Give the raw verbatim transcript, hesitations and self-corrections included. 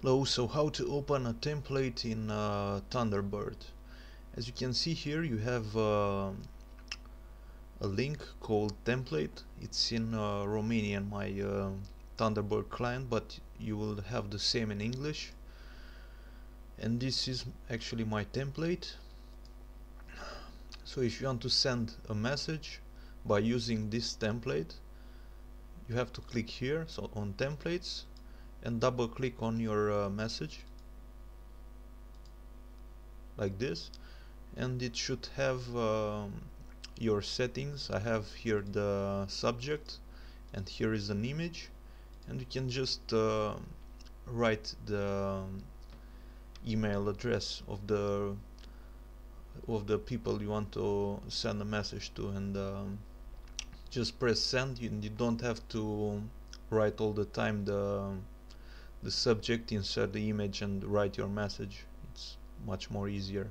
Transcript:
Hello, so how to open a template in uh, Thunderbird. As you can see here, you have uh, a link called template. It's in uh, Romanian, my uh, Thunderbird client, but you will have the same in English. And this is actually my template. So if you want to send a message by using this template, you have to click here, so on templates, and double click on your uh, message like this, and it should have um, your settings. I have here the subject and here is an image, and you can just uh, write the email address of the of the people you want to send a message to, and um, just press send. You, you don't have to write all the time the the subject, insert the image and write your message. It's much more easier.